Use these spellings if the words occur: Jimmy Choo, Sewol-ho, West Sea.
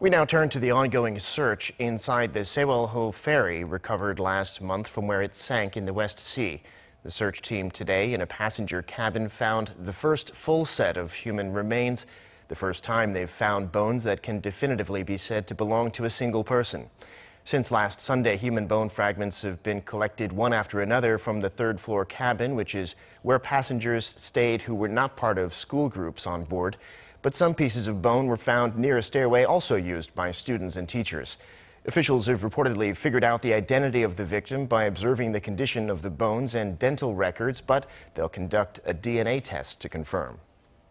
We now turn to the ongoing search inside the Sewol-ho ferry recovered last month from where it sank in the West Sea. The search team today in a passenger cabin found the first full set of human remains, the first time they've found bones that can definitively be said to belong to a single person. Since last Sunday, human bone fragments have been collected one after another from the third-floor cabin, which is where passengers stayed who were not part of school groups on board. But some pieces of bone were found near a stairway also used by students and teachers. Officials have reportedly figured out the identity of the victim by observing the condition of the bones and dental records, but they'll conduct a DNA test to confirm.